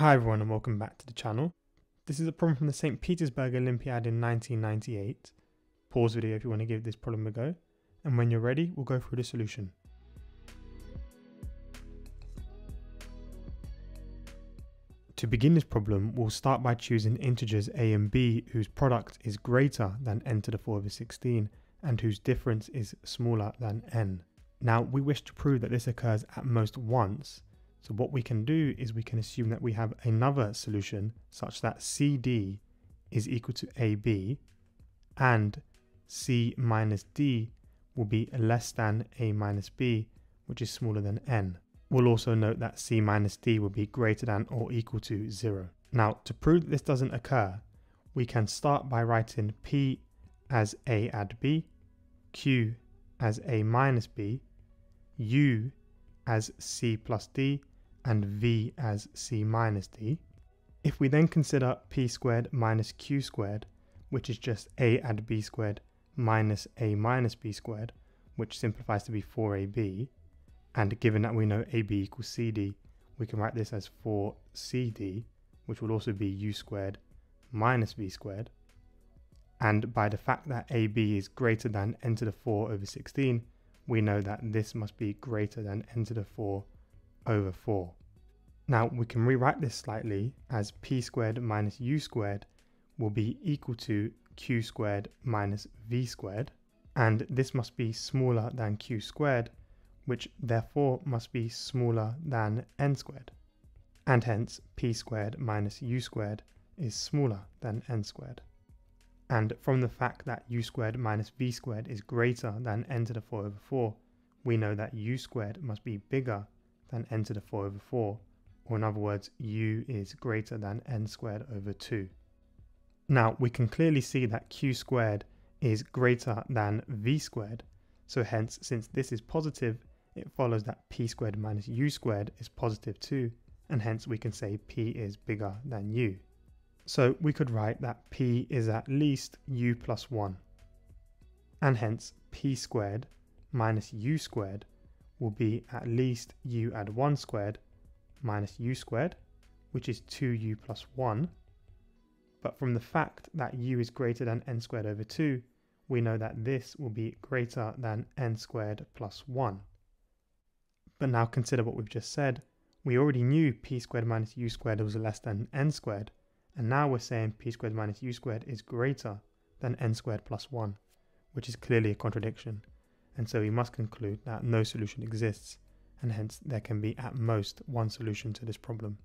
Hi everyone and welcome back to the channel. This is a problem from the St. Petersburg Olympiad in 1998. Pause video if you want to give this problem a go, and when you're ready we'll go through the solution. To begin this problem, we'll start by choosing integers a and b whose product is greater than n to the 4 over 16 and whose difference is smaller than n. Now we wish to prove that this occurs at most once, so what we can do is we can assume that we have another solution such that CD is equal to AB and C minus D will be less than A minus B, which is smaller than N. We'll also note that C minus D will be greater than or equal to 0. Now, to prove that this doesn't occur, we can start by writing P as A add B, Q as A minus B, U as C plus D, and V as C minus D. If we then consider P squared minus Q squared, which is just A add B squared minus A minus B squared, which simplifies to be 4AB, and given that we know AB equals CD, we can write this as 4CD, which will also be U squared minus V squared, and by the fact that AB is greater than n to the 4 over 16, we know that this must be greater than n to the 4 over 4. Now we can rewrite this slightly as p squared minus u squared will be equal to q squared minus v squared, and this must be smaller than q squared, which therefore must be smaller than n squared, and hence p squared minus u squared is smaller than n squared. And from the fact that u squared minus v squared is greater than n to the 4 over 4, we know that u squared must be bigger than n to the 4 over 4, or in other words, u is greater than n squared over 2. Now we can clearly see that q squared is greater than v squared, so hence, since this is positive, it follows that p squared minus u squared is positive too, and hence we can say p is bigger than u. So we could write that p is at least u plus 1, and hence p squared minus u squared will be at least u add 1 squared minus u squared, which is 2u plus 1, but from the fact that u is greater than n squared over 2, we know that this will be greater than n squared plus 1. But now consider what we've just said. We already knew p squared minus u squared was less than n squared, and now we're saying p squared minus u squared is greater than n squared plus 1, which is clearly a contradiction, and so we must conclude that no solution exists, and hence there can be at most one solution to this problem.